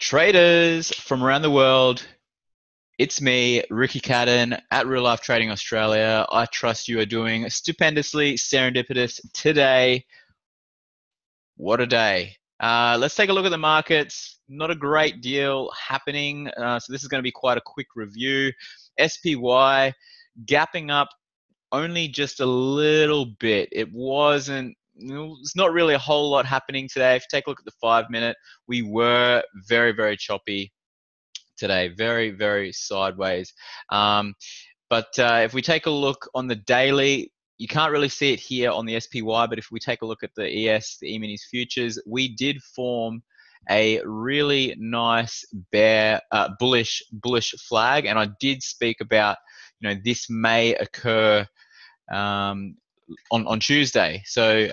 Traders from around the world, it's me, Ricky Cadan at Real Life Trading Australia. I trust you are doing stupendously serendipitous today. What a day. Let's take a look at the markets. Not a great deal happening, so this is going to be quite a quick review. SPY gapping up only just a little bit. It's not really a whole lot happening today. If you take a look at the 5-minute, we were very, very choppy today, very, very sideways. If we take a look on the daily, you can't really see it here on the SPY, but if we take a look at the ES, the E-mini's futures, we did form a really nice bullish flag, and I did speak about, you know, this may occur on Tuesday. So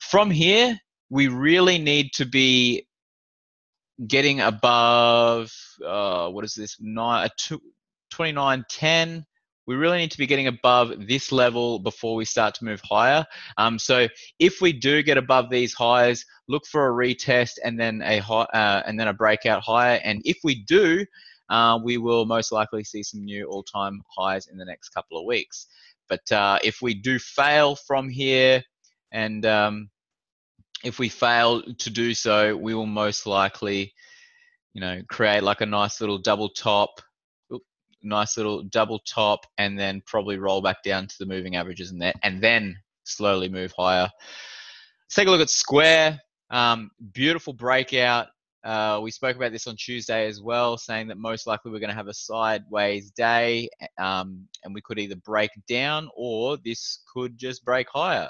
from here, we really need to be getting above, what is this, 29.10. We really need to be getting above this level before we start to move higher. So if we do get above these highs, look for a retest and then a high, and then a breakout higher. And if we do, we will most likely see some new all-time highs in the next couple of weeks. But if we do fail from here, and if we fail to do so, we will most likely, you know, create like a nice little double top, and then probably roll back down to the moving averages and that, and then slowly move higher. Let's take a look at Square. Beautiful breakout. We spoke about this on Tuesday as well, saying that most likely we're going to have a sideways day, and we could either break down or this could just break higher.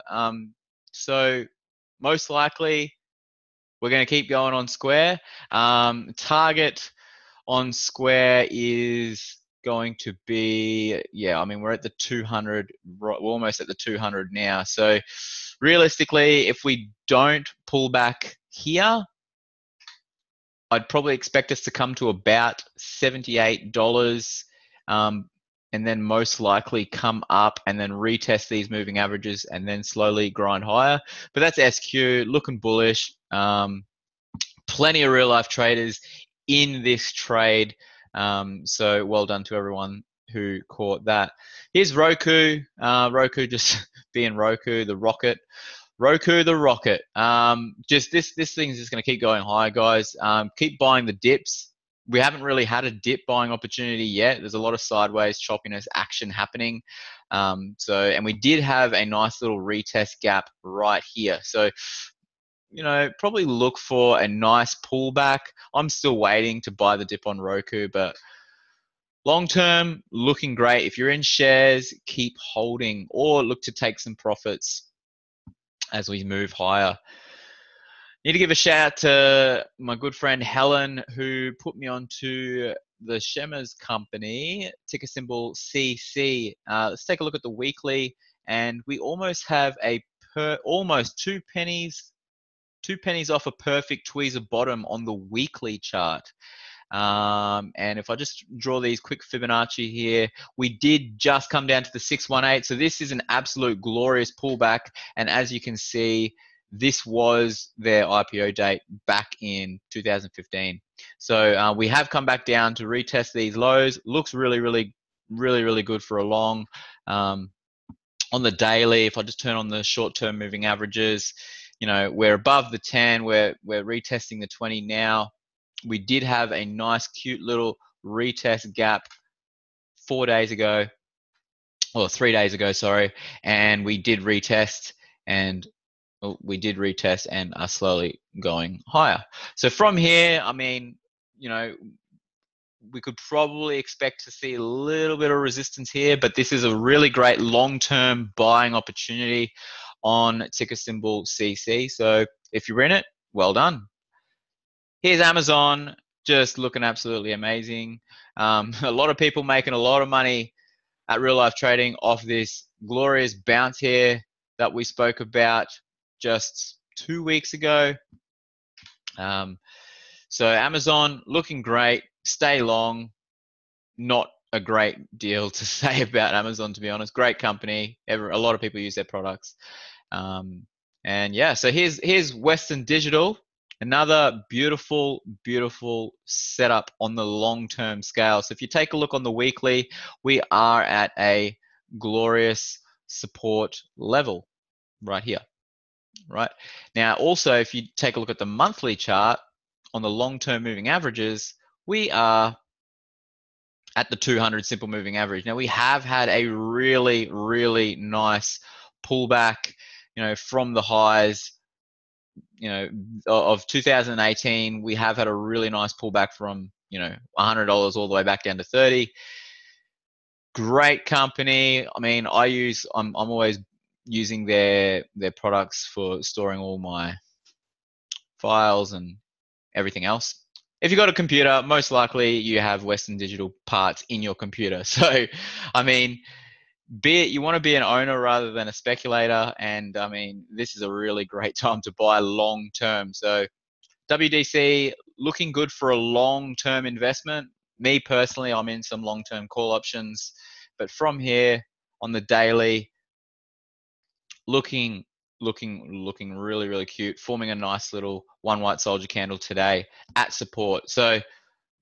So most likely we're going to keep going on Square. Target on Square is going to be, yeah, I mean, we're at the 200, we're almost at the 200 now. So realistically, if we don't pull back here, I'd probably expect us to come to about $78, and then most likely come up and then retest these moving averages and then slowly grind higher. But that's SQ, looking bullish. Plenty of real life traders in this trade. So well done to everyone who caught that. Here's Roku. Roku just being Roku, the rocket. Roku the rocket. Just this thing is just going to keep going higher, guys. Keep buying the dips. We haven't really had a dip buying opportunity yet. There's a lot of sideways choppiness action happening. And we did have a nice little retest gap right here. So, you know, probably look for a nice pullback. I'm still waiting to buy the dip on Roku, but long term, looking great. If you're in shares, keep holding or look to take some profits as we move higher. Need to give a shout out to my good friend Helen, who put me onto the Shemmers company, ticker symbol CC. Let's take a look at the weekly, and we almost have almost two pennies off a perfect tweezer bottom on the weekly chart. And if I just draw these quick Fibonacci here, we did just come down to the 618. So this is an absolute glorious pullback. And as you can see, this was their IPO date back in 2015. So we have come back down to retest these lows. Looks really, really, really, really good for a long. On the daily, if I just turn on the short-term moving averages, you know, we're above the 10. We're retesting the 20 now. We did have a nice, cute little retest gap 4 days ago, or 3 days ago, sorry. And we did retest, and are slowly going higher. So from here, I mean, you know, we could probably expect to see a little bit of resistance here, but this is a really great long-term buying opportunity on ticker symbol CC. So if you're in it, well done. Here's Amazon, just looking absolutely amazing. A lot of people making a lot of money at Real Life Trading off this glorious bounce here that we spoke about just 2 weeks ago. So Amazon looking great, stay long. Not a great deal to say about Amazon, to be honest. Great company, a lot of people use their products. So here's Western Digital. Another beautiful, beautiful setup on the long-term scale. So if you take a look on the weekly, we are at a glorious support level right here, right? Now, also, if you take a look at the monthly chart on the long-term moving averages, we are at the 200 simple moving average. Now, we have had a really, really nice pullback, you know, from the highs, you know, of 2018. We have had a really nice pullback from, you know, $100 all the way back down to 30. Great company. I mean, I'm always using their products for storing all my files and everything else. If you've got a computer, most likely you have Western Digital parts in your computer. So, I mean, you want to be an owner rather than a speculator, and I mean, this is a really great time to buy long term. So WDC looking good for a long term investment. Me personally, I'm in some long term call options, but from here on the daily, looking really, really cute, forming a nice little one white soldier candle today at support. So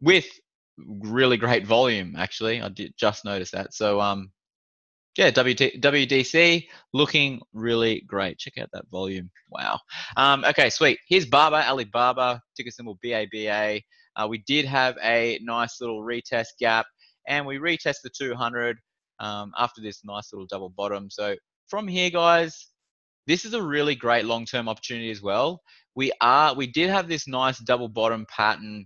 with really great volume, actually, I did just notice that. So yeah, WDC looking really great. Check out that volume. Wow. Okay, sweet. Here's BABA, Alibaba, ticker symbol BABA. We did have a nice little retest gap, and we retest the 200 after this nice little double bottom. So from here, guys, this is a really great long-term opportunity as well. We did have this nice double bottom pattern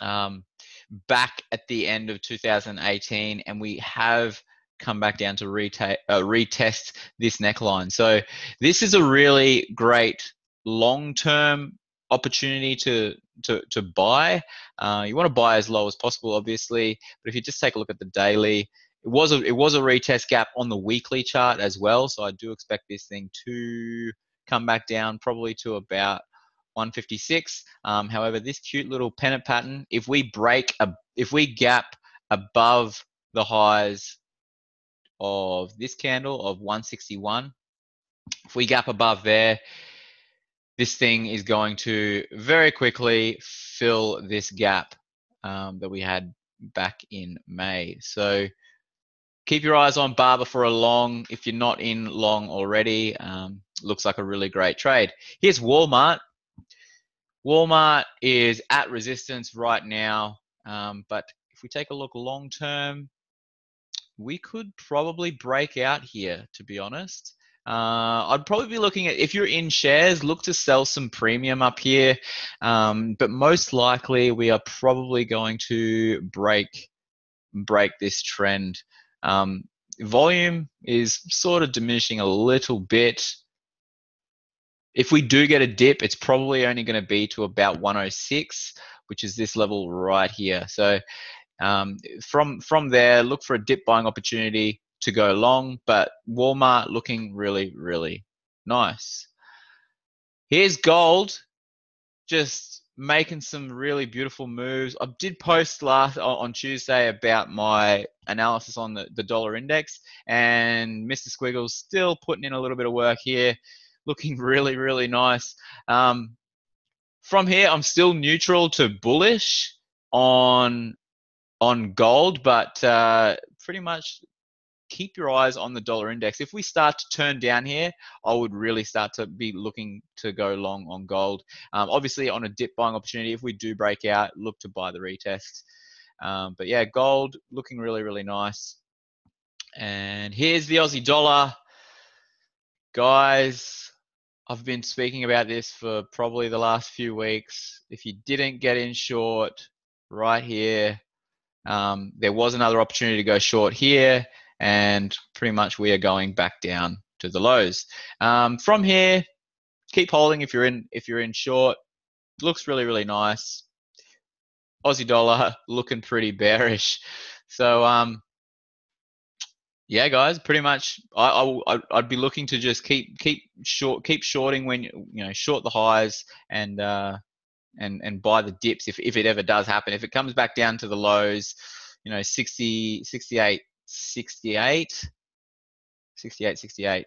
back at the end of 2018, and we have come back down to retest this neckline. So this is a really great long-term opportunity to buy. You want to buy as low as possible, obviously, but if you just take a look at the daily, it was a retest gap on the weekly chart as well. So I do expect this thing to come back down probably to about 156. However, this cute little pennant pattern, if we gap above the highs of this candle of 161, if we gap above there, this thing is going to very quickly fill this gap that we had back in May. So keep your eyes on BABA for a long, if you're not in long already. Looks like a really great trade. Here's Walmart. Walmart is at resistance right now, but if we take a look long term, we could probably break out here, to be honest. I'd probably be looking at, if you're in shares, look to sell some premium up here. But most likely we are probably going to break this trend. Volume is sort of diminishing a little bit. If we do get a dip, it's probably only going to be to about 106, which is this level right here. So from there, look for a dip buying opportunity to go long, but Walmart looking really, really nice. Here's gold, just making some really beautiful moves. I did post on Tuesday about my analysis on the dollar index, and Mr. Squiggle's still putting in a little bit of work here, looking really, really nice. From here, I'm still neutral to bullish on gold, but pretty much keep your eyes on the dollar index. If we start to turn down here, I would really start to be looking to go long on gold. Obviously, on a dip buying opportunity, if we do break out, look to buy the retest. But yeah, gold looking really, really nice. And here's the Aussie dollar. Guys, I've been speaking about this for probably the last few weeks. If you didn't get in short right here, there was another opportunity to go short here, and pretty much we are going back down to the lows. From here, keep holding if you're in short. Looks really, really nice. Aussie dollar looking pretty bearish. So yeah, guys, pretty much I'd be looking to just keep shorting when you know, short the highs and buy the dips if it ever does happen. If it comes back down to the lows, you know, 68,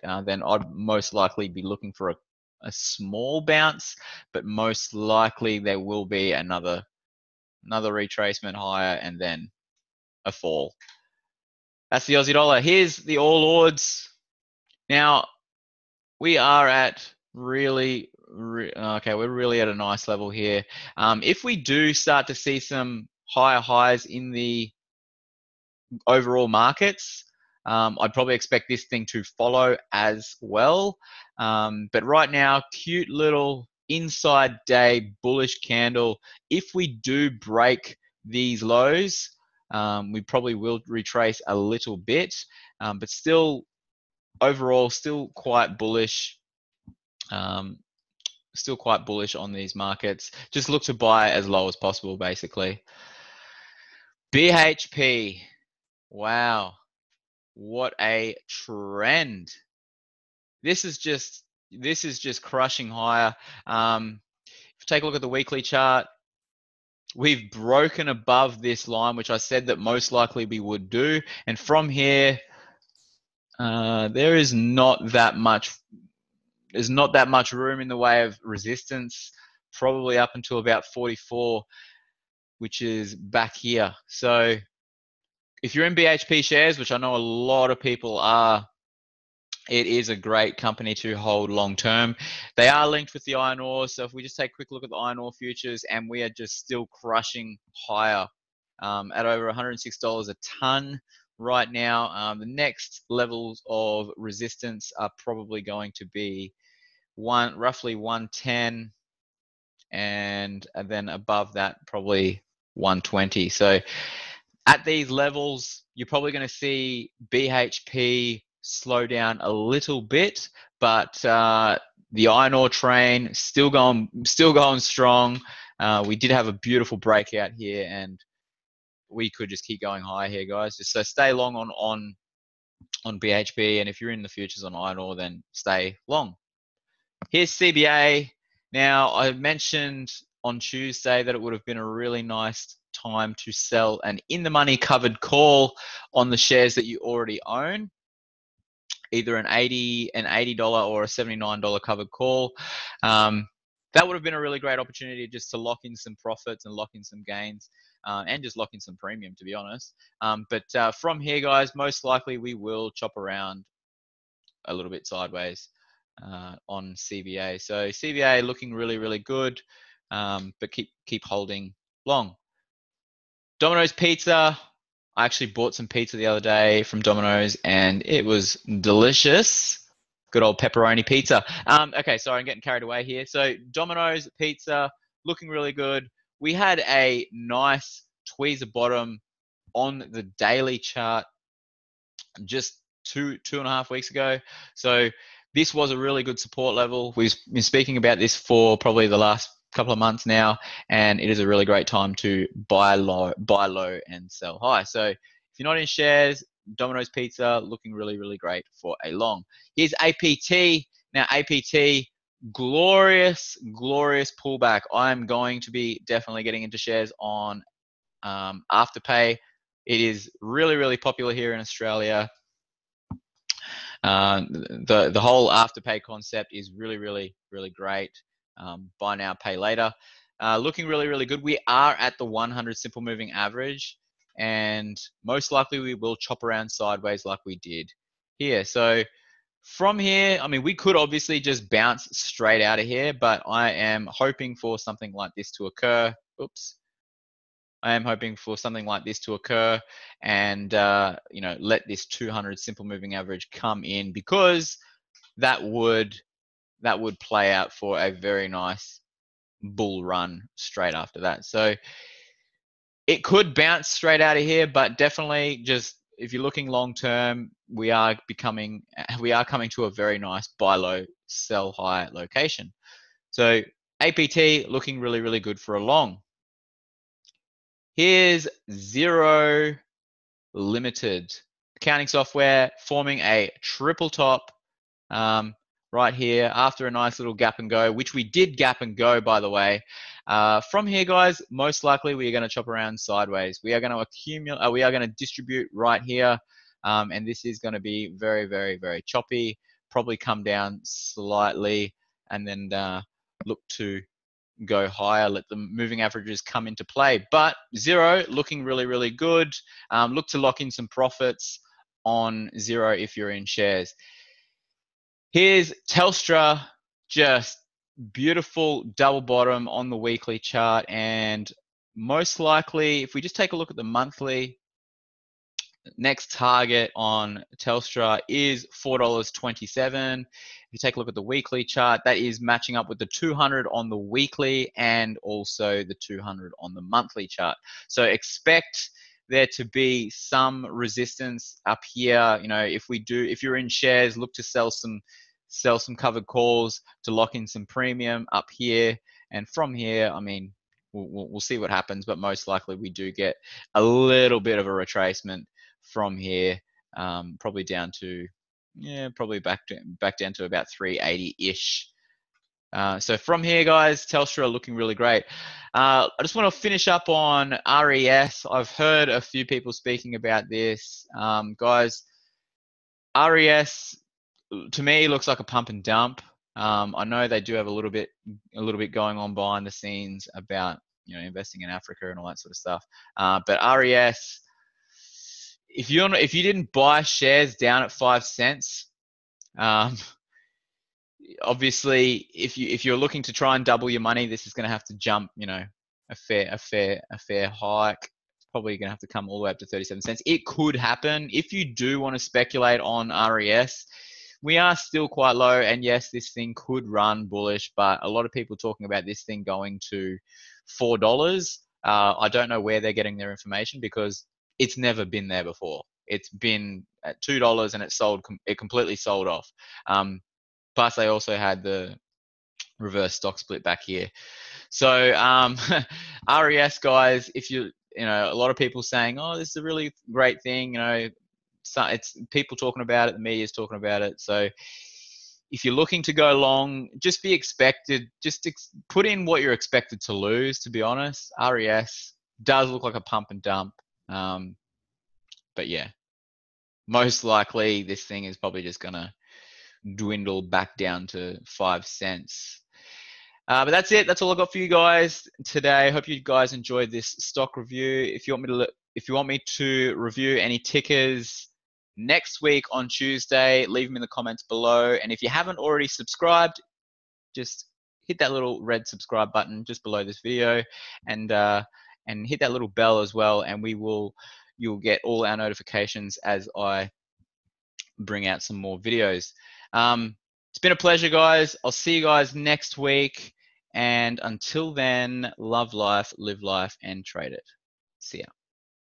then I'd most likely be looking for a a small bounce, but most likely there will be another retracement higher and then a fall. That's the Aussie dollar. Here's the all odds. Now we are at really, okay, we're really at a nice level here. If we do start to see some higher highs in the overall markets, I'd probably expect this thing to follow as well. But right now, cute little inside day bullish candle. If we do break these lows, we probably will retrace a little bit, but still overall still quite bullish. Still quite bullish on these markets. Just look to buy as low as possible, basically. BHP. Wow. What a trend. This is just crushing higher. If you take a look at the weekly chart, we've broken above this line, which I said that most likely we would do. And from here, there is not that much. There's not that much room in the way of resistance, probably up until about 44, which is back here. So if you're in BHP shares, which I know a lot of people are, it is a great company to hold long term. They are linked with the iron ore. So if we just take a quick look at the iron ore futures, and we are just still crushing higher at over $106 a ton right now. The next levels of resistance are probably going to be roughly 110, and then above that probably 120. So at these levels, you're probably going to see BHP slow down a little bit, but the iron ore train still going strong. We did have a beautiful breakout here, and we could just keep going higher here, guys. Just so stay long on BHP, and if you're in the futures on iron ore, then stay long. Here's CBA. Now, I mentioned on Tuesday that it would have been a really nice time to sell an in-the-money covered call on the shares that you already own, either an $80 or a $79 covered call. That would have been a really great opportunity just to lock in some profits and lock in some gains, and just lock in some premium, to be honest. But from here, guys, most likely we will chop around a little bit sideways on CBA. So CBA looking really, really good, but keep holding long. Domino's Pizza. I actually bought some pizza the other day from Domino's, and it was delicious. Good old pepperoni pizza. Okay, sorry, I'm getting carried away here. So Domino's Pizza looking really good. We had a nice tweezer bottom on the daily chart just two and a half weeks ago. So this was a really good support level. We've been speaking about this for probably the last couple of months now, and it is a really great time to buy low and sell high. So if you're not in shares, Domino's Pizza looking really, really great for a long. Here's APT. Now APT, glorious pullback. I'm going to be definitely getting into shares on Afterpay. It is really, really popular here in Australia. The whole Afterpay concept is really, really, really great. Buy now, pay later. Looking really, really good. We are at the 100 simple moving average, and most likely we will chop around sideways like we did here. So from here, I mean, we could obviously just bounce straight out of here, but I am hoping for something like this to occur. Oops. I am hoping for something like this to occur, and you know, let this 200 simple moving average come in, because that would play out for a very nice bull run straight after that. So it could bounce straight out of here, but definitely just if you're looking long term, we are coming to a very nice buy low, sell high location. So APT looking really, really good for a long. Here's Xero Limited. Accounting software forming a triple top right here after a nice little gap and go, which we did gap and go, by the way. From here, guys, most likely we are going to chop around sideways. We are going to accumulate. We are going to distribute right here, and this is going to be very, very, very choppy. Probably come down slightly, and then look to go higher, let the moving averages come into play. But Xero looking really, really good. Look to lock in some profits on Xero if you're in shares. Here's Telstra, just beautiful double bottom on the weekly chart, and most likely, if we just take a look at the monthly, next target on Telstra is $4.27. If you take a look at the weekly chart, that is matching up with the 200 on the weekly and also the 200 on the monthly chart. So expect there to be some resistance up here. You know, if you're in shares, look to sell some covered calls to lock in some premium up here. And from here, I mean, we'll see what happens, but most likely we do get a little bit of a retracement from here, probably down to, yeah, probably back down to about 380-ish. So from here, guys, Telstra looking really great. I just want to finish up on RES. I've heard a few people speaking about this. Guys, RES to me looks like a pump and dump. I know they do have a little bit going on behind the scenes about, you know, investing in Africa and all that sort of stuff. But RES, if you didn't buy shares down at 5 cents, obviously if you're looking to try and double your money, this is going to have to jump, you know, a fair hike. Probably going to have to come all the way up to 37 cents. It could happen. If you do want to speculate on RES, we are still quite low, and yes, this thing could run bullish, but a lot of people talking about this thing going to $4. I don't know where they're getting their information, because it's never been there before. It's been at $2 and it completely sold off. Plus, they also had the reverse stock split back here. So RES, guys, if you know, a lot of people saying, oh, this is a really great thing, you know, so it's people talking about it, the media's talking about it. So if you're looking to go long, just be expected, just put in what you're expected to lose, to be honest. RES does look like a pump and dump. But yeah, most likely this thing is probably just going to dwindle back down to 5 cents. But that's it. That's all I've got for you guys today. Hope you guys enjoyed this stock review. If you want me to review any tickers next week on Tuesday, leave them in the comments below. And if you haven't already subscribed, just hit that little red subscribe button just below this video, and hit that little bell as well. And you'll get all our notifications as I bring out some more videos. It's been a pleasure, guys. I'll see you guys next week. And until then, love life, live life, and trade it. See ya.